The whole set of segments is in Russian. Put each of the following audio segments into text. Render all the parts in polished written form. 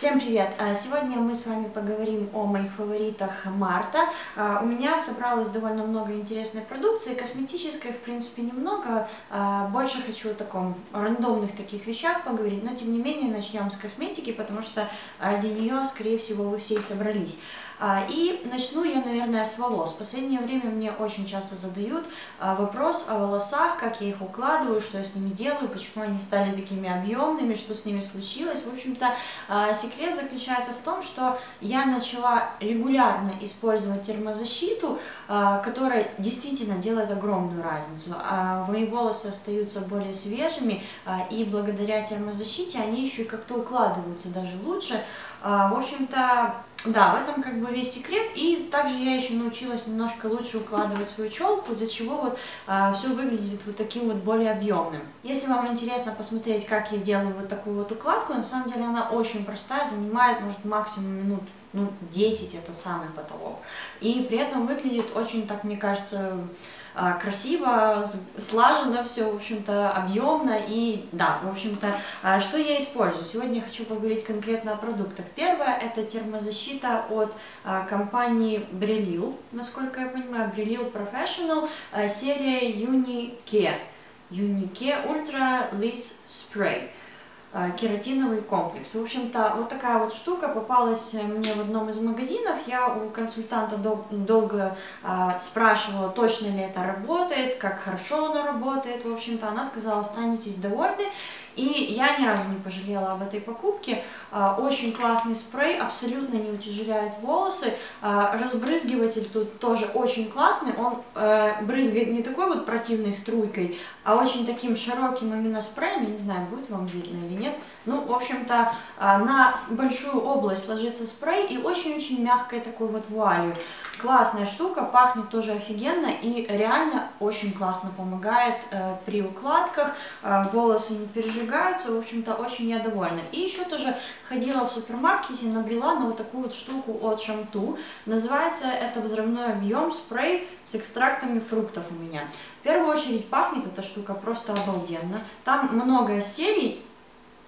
Всем привет! Сегодня мы с вами поговорим о моих фаворитах марта. У меня собралось довольно много интересной продукции, косметической в принципе немного, больше хочу о таком рандомных таких вещах поговорить, но тем не менее начнем с косметики, потому что ради нее, скорее всего, вы все и собрались. И начну я, наверное, с волос. В последнее время мне очень часто задают вопрос о волосах, как я их укладываю, что я с ними делаю, почему они стали такими объемными, что с ними случилось. В общем-то, секрет заключается в том, что я начала регулярно использовать термозащиту, которая действительно делает огромную разницу. Мои волосы остаются более свежими, и благодаря термозащите они еще и как-то укладываются даже лучше. В общем-то, да, в этом как бы весь секрет, и также я еще научилась немножко лучше укладывать свою челку, из-за чего вот все выглядит вот таким вот более объемным. Если вам интересно посмотреть, как я делаю вот такую вот укладку, на самом деле она очень простая, занимает, может, максимум минут, 10, это самый потолок, и при этом выглядит очень, так мне кажется, красиво, слажено все, в общем-то, объемно и, да, в общем-то, что я использую? Сегодня я хочу поговорить конкретно о продуктах. Первое, это термозащита от компании Брелил, насколько я понимаю, Брелил Professional, серия Юнике Ультра Лис Спрей. Кератиновый комплекс. В общем-то, вот такая вот штука попалась мне в одном из магазинов. Я у консультанта долго спрашивала, точно ли это работает, как хорошо оно работает. В общем-то, она сказала, останетесь довольны. И я ни разу не пожалела об этой покупке. Очень классный спрей, абсолютно не утяжеляет волосы. Разбрызгиватель тут тоже очень классный. Он брызгает не такой вот противной струйкой, а очень таким широким именно спреем. Я не знаю, будет вам видно или нет. Ну, в общем-то, на большую область ложится спрей и очень-очень мягкой такой вот вуалью. Классная штука, пахнет тоже офигенно и реально очень классно помогает при укладках. Волосы не пережигаются, в общем-то, очень я довольна. И еще тоже ходила в супермаркете, набрела на вот такую вот штуку от Shamtu. Называется это взрывной объем спрей с экстрактами фруктов у меня. В первую очередь пахнет эта штука просто обалденно. Там много серий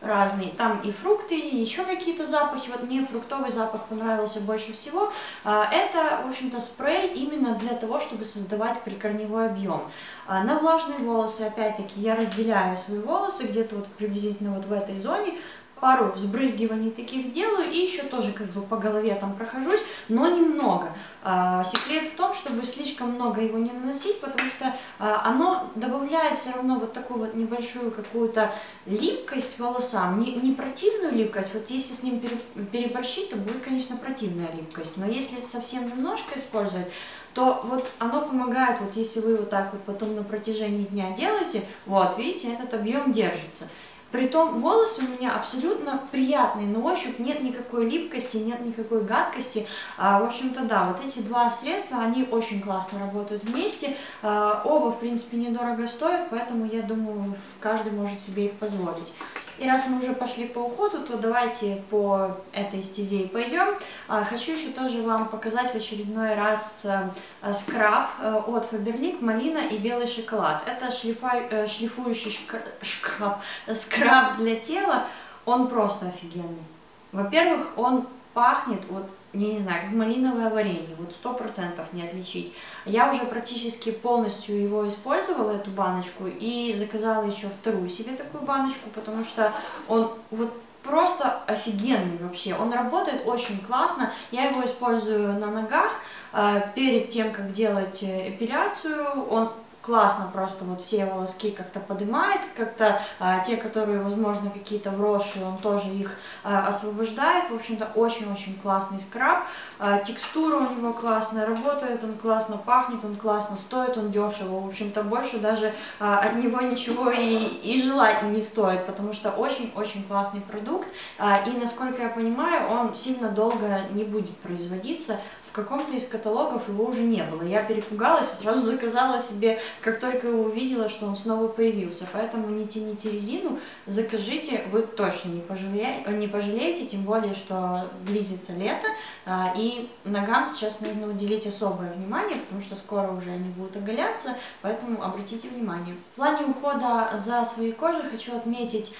разные, там и фрукты, и еще какие-то запахи. Вот мне фруктовый запах понравился больше всего. Это, в общем-то, спрей именно для того, чтобы создавать прикорневой объем. На влажные волосы, опять-таки, я разделяю свои волосы где-то вот приблизительно вот в этой зоне. Пару взбрызгиваний таких делаю и еще тоже как бы по голове там прохожусь, но немного. Секрет в том, чтобы слишком много его не наносить, потому что оно добавляет все равно вот такую вот небольшую какую-то липкость волосам, не противную липкость, вот если с ним переборщить, то будет, конечно, противная липкость, но если совсем немножко использовать, то вот оно помогает, вот если вы вот так вот потом на протяжении дня делаете, вот видите, этот объем держится. Притом волосы у меня абсолютно приятные на ощупь, нет никакой липкости, нет никакой гадкости. В общем-то, да, вот эти два средства, они очень классно работают вместе. Оба, в принципе, недорого стоят, поэтому, я думаю, каждый может себе их позволить. И раз мы уже пошли по уходу, то давайте по этой стезе и пойдем. Хочу еще тоже вам показать в очередной раз скраб от Faberlic, малина и белый шоколад. Это шлифующий скраб для тела. Он просто офигенный. Во-первых, он пахнет, вот, я не знаю, как малиновое варенье, вот 100% не отличить. Я уже практически полностью его использовала, эту баночку, и заказала еще вторую себе такую баночку, потому что он вот просто офигенный вообще. Он работает очень классно, я его использую на ногах, перед тем, как делать эпиляцию, он классно просто вот все волоски как-то поднимает, как-то те, которые, возможно, какие-то вросшие, он тоже их освобождает. В общем-то, очень-очень классный скраб. Текстура у него классная, работает он классно, пахнет он классно, стоит он дешево. В общем-то, больше даже от него ничего и желать не стоит, потому что очень-очень классный продукт. И, насколько я понимаю, он сильно долго не будет производиться. В в каком-то из каталогов его уже не было. Я перепугалась и сразу заказала себе, как только его увидела, что он снова появился. Поэтому не тяните резину, закажите, вы точно не пожалеете, тем более, что близится лето, и ногам сейчас нужно уделить особое внимание, потому что скоро уже они будут оголяться, поэтому обратите внимание. В плане ухода за своей кожей хочу отметить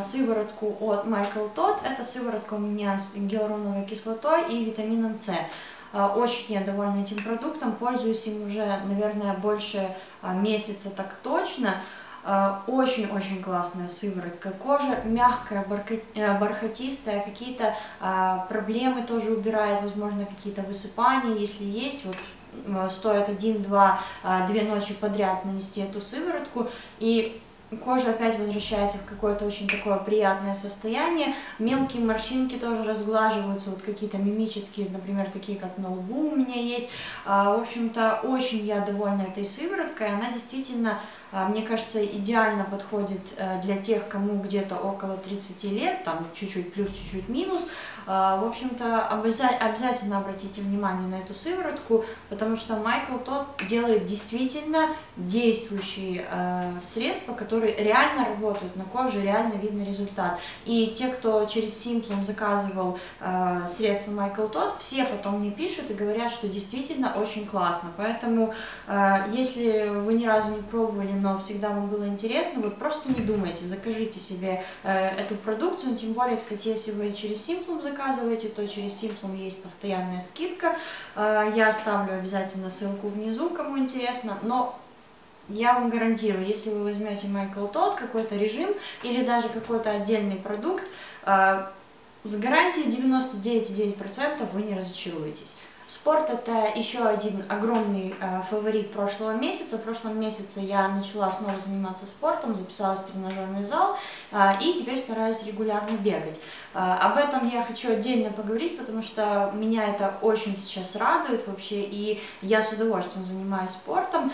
сыворотку от Michael Todd. Эта сыворотка у меня с гиалуроновой кислотой и витамином С. Очень я довольна этим продуктом, пользуюсь им уже, наверное, больше месяца так точно. Очень-очень классная сыворотка, кожа мягкая, бархатистая, какие-то проблемы тоже убирает, возможно, какие-то высыпания, если есть, вот. Стоит 1-2-2 ночи подряд нанести эту сыворотку, и кожа опять возвращается в какое-то очень такое приятное состояние. Мелкие морщинки тоже разглаживаются, вот какие-то мимические, например, такие как на лбу у меня есть. В общем-то, очень я довольна этой сывороткой, она действительно, мне кажется, идеально подходит для тех, кому где-то около 30 лет, там чуть-чуть плюс, чуть-чуть минус. В общем-то, обязательно обратите внимание на эту сыворотку, потому что Michael Todd делает действительно действующие средства, которые реально работают на коже, реально видно результат. И те, кто через Simplum заказывал средства Michael Todd, все потом мне пишут и говорят, что действительно очень классно. Поэтому, если вы ни разу не пробовали, но всегда вам было интересно, вы просто не думайте, закажите себе эту продукцию. Тем более, кстати, если вы через Simplum заказываете, то через Simplum есть постоянная скидка. Я оставлю обязательно ссылку внизу, кому интересно. Но я вам гарантирую, если вы возьмете Michael Todd, какой-то режим или даже какой-то отдельный продукт, с гарантией 99,9% вы не разочаруетесь. Спорт – это еще один огромный фаворит прошлого месяца. В прошлом месяце я начала снова заниматься спортом, записалась в тренажерный зал и теперь стараюсь регулярно бегать. Об этом я хочу отдельно поговорить, потому что меня это очень сейчас радует вообще, и я с удовольствием занимаюсь спортом.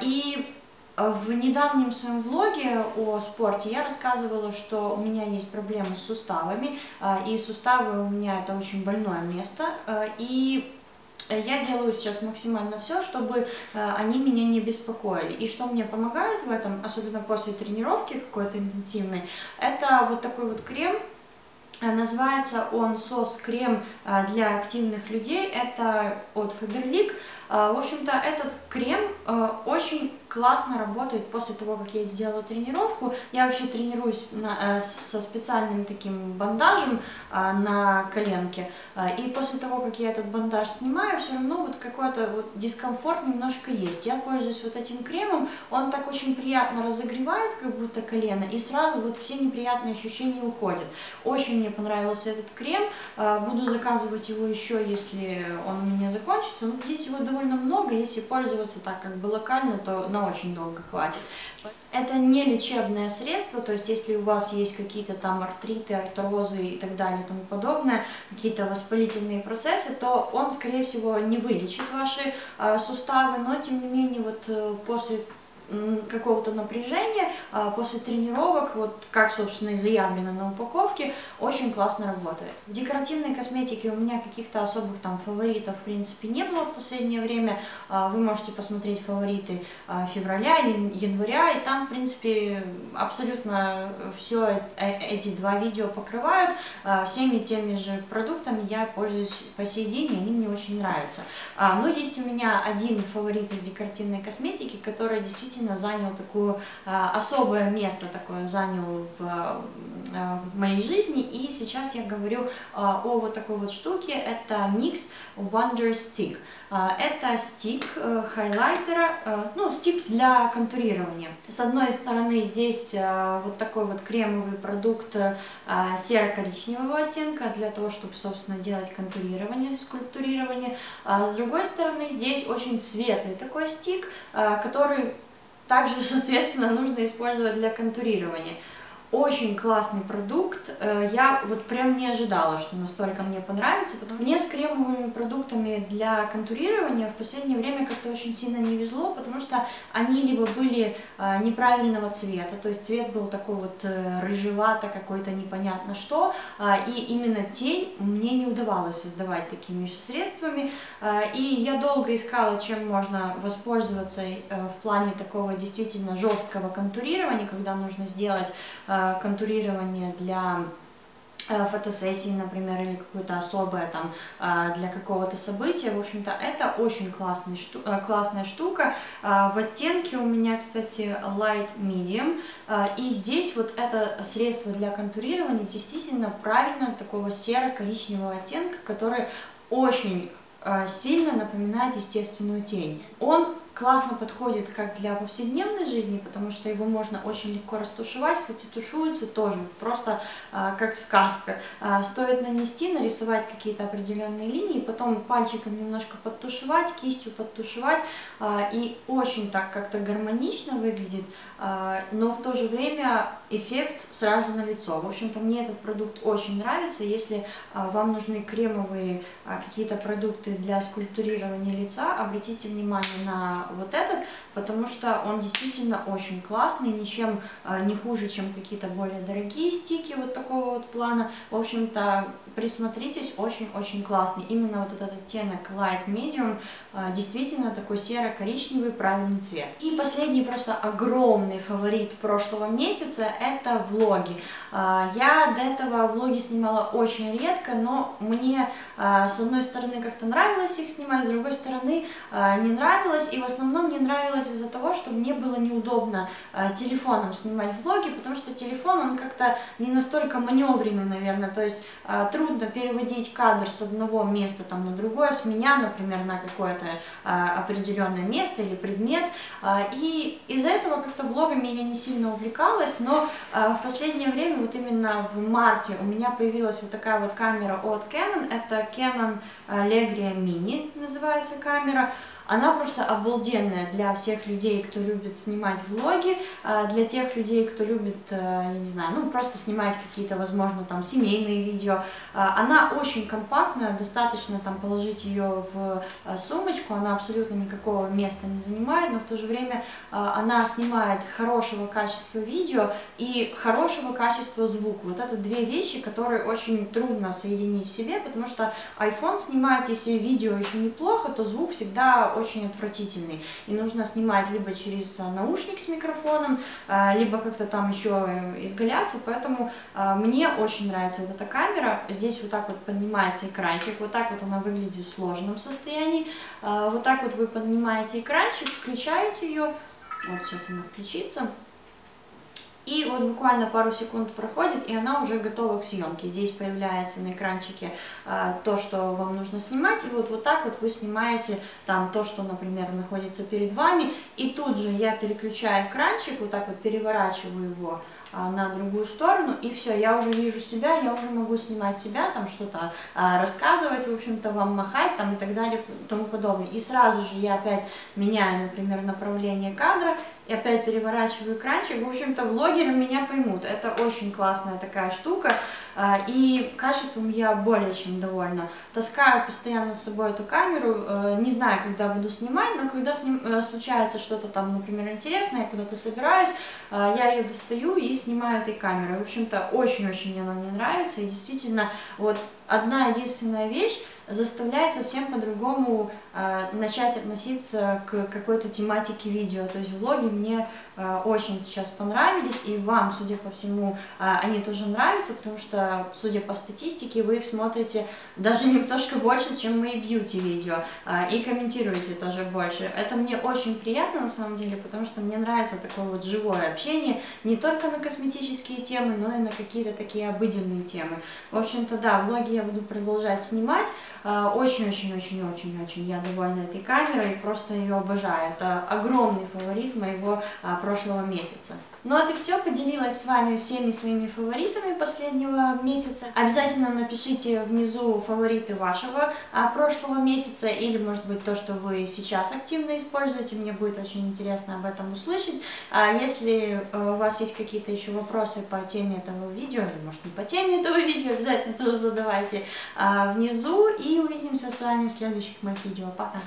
И в недавнем своем влоге о спорте я рассказывала, что у меня есть проблемы с суставами, и суставы у меня – это очень больное место, и я делаю сейчас максимально все, чтобы они меня не беспокоили. И что мне помогает в этом, особенно после тренировки какой-то интенсивной, это вот такой вот крем. Называется он сос-крем для активных людей, это от Faberlic. В общем-то, этот крем очень классно работает после того, как я сделала тренировку. Я вообще тренируюсь со специальным таким бандажем на коленке. И после того, как я этот бандаж снимаю, все равно вот какой-то вот дискомфорт немножко есть. Я пользуюсь вот этим кремом, он так очень приятно разогревает как будто колено, и сразу вот все неприятные ощущения уходят. Очень мне понравился этот крем, буду заказывать его еще, если он у меня закончится. Но здесь его довольно много, если пользоваться так как бы локально, то на очень долго хватит. Это не лечебное средство, то есть если у вас есть какие-то там артриты, артрозы и так далее, и тому подобное, какие-то воспалительные процессы, то он, скорее всего, не вылечит ваши суставы, но тем не менее вот после какого-то напряжения, после тренировок, вот как, собственно, и заявлено на упаковке, очень классно работает. В декоративной косметике у меня каких-то особых там фаворитов, в принципе, не было в последнее время. Вы можете посмотреть фавориты февраля или января, и там, в принципе, абсолютно все эти два видео покрывают. Всеми теми же продуктами я пользуюсь по сей день, и они мне очень нравятся. Но есть у меня один фаворит из декоративной косметики, который действительно занял такое особое место, такое занял в моей жизни, и сейчас я говорю о вот такой вот штуке, это NYX Wonder Stick. Это стик хайлайтера, ну, стик для контурирования. С одной стороны здесь вот такой вот кремовый продукт серо-коричневого оттенка, для того, чтобы, собственно, делать контурирование, скульптурирование. С другой стороны здесь очень светлый такой стик, который также, соответственно, нужно использовать для контурирования. Очень классный продукт, я вот прям не ожидала, что настолько мне понравится. Мне с кремовыми продуктами для контурирования в последнее время как-то очень сильно не везло, потому что они либо были неправильного цвета, то есть цвет был такой вот рыжевато, какой-то непонятно что, и именно тень мне не удавалось создавать такими средствами, и я долго искала, чем можно воспользоваться в плане такого действительно жесткого контурирования, когда нужно сделать контурирование для фотосессии, например, или какое-то особое там для какого-то события. В общем-то, это очень классная штука. В оттенке у меня, кстати, Light Medium. И здесь вот это средство для контурирования действительно правильно такого серо-коричневого оттенка, который очень сильно напоминает естественную тень. Он классно подходит как для повседневной жизни, потому что его можно очень легко растушевать. Кстати, тушуется тоже просто как сказка. Стоит нанести, нарисовать какие-то определенные линии, потом пальчиком немножко подтушевать, кистью подтушевать. И очень так как-то гармонично выглядит, но в то же время эффект сразу на лицо. В общем-то, мне этот продукт очень нравится. Если вам нужны кремовые какие-то продукты для скульптурирования лица, обратите внимание на вот этот, потому что он действительно очень классный, ничем не хуже, чем какие-то более дорогие стики вот такого вот плана. В общем-то, присмотритесь, очень-очень классный. Именно вот этот оттенок Light Medium, действительно такой серо-коричневый, правильный цвет. И последний просто огромный фаворит прошлого месяца – это влоги. Я до этого влоги снимала очень редко, но мне с одной стороны как-то нравилось их снимать, с другой стороны не нравилось. И в основном мне нравилось из-за того, что мне было неудобно телефоном снимать влоги, потому что телефон, он как-то не настолько маневренный, наверное, то есть трудно переводить кадр с одного места там на другое, с меня, например, на какое-то определенное место или предмет, и из-за этого как-то влогами я не сильно увлекалась, но в последнее время, вот именно в марте, у меня появилась вот такая вот камера от Canon, это Canon Legria Mini называется камера. Она просто обалденная для всех людей, кто любит снимать влоги, для тех людей, кто любит, я не знаю, ну просто снимать какие-то, возможно, там семейные видео. Она очень компактная, достаточно там положить ее в сумочку, она абсолютно никакого места не занимает, но в то же время она снимает хорошего качества видео и хорошего качества звук. Вот это две вещи, которые очень трудно соединить в себе, потому что iPhone снимает, если видео еще неплохо, то звук всегда очень отвратительный, и нужно снимать либо через наушник с микрофоном, либо как-то там еще изгаляться, поэтому мне очень нравится вот эта камера. Здесь вот так вот поднимается экранчик, вот так вот она выглядит в сложенном состоянии, вот так вот вы поднимаете экранчик, включаете ее, вот сейчас она включится. И вот буквально пару секунд проходит, и она уже готова к съемке. Здесь появляется на экранчике то, что вам нужно снимать. И вот так вот вы снимаете там то, что, например, находится перед вами. И тут же я переключаю экранчик, вот так вот переворачиваю его на другую сторону, и все, я уже вижу себя, я уже могу снимать себя, там что-то рассказывать, в общем-то, вам махать, там и так далее, и тому подобное. И сразу же я опять меняю, например, направление кадра, и опять переворачиваю экранчик. В общем-то, влогеры меня поймут, это очень классная такая штука, и качеством я более чем довольна. Таскаю постоянно с собой эту камеру, не знаю, когда буду снимать, но когда случается что-то там, например, интересное, я куда-то собираюсь, я ее достаю и снимаю этой камерой. В общем-то, очень-очень она мне нравится, и действительно, вот одна единственная вещь заставляет совсем по-другому начать относиться к какой-то тематике видео. То есть влоги мне очень сейчас понравились, и вам, судя по всему, они тоже нравятся, потому что, судя по статистике, вы их смотрите даже немножко больше, чем мои бьюти-видео, и комментируете тоже больше. Это мне очень приятно, на самом деле, потому что мне нравится такое вот живое общение, не только на косметические темы, но и на какие-то такие обыденные темы. В общем-то, да, влоги я буду продолжать снимать. Очень-очень-очень-очень-очень я довольна этой камерой, просто ее обожаю. Это огромный фаворит моего прошлого месяца. Ну вот и все, поделилась с вами всеми своими фаворитами последнего месяца. Обязательно напишите внизу фавориты вашего прошлого месяца или, может быть, то, что вы сейчас активно используете. Мне будет очень интересно об этом услышать. А если у вас есть какие-то еще вопросы по теме этого видео, или, может, не по теме этого видео, обязательно тоже задавайте внизу. И увидимся с вами в следующих моих видео. Пока!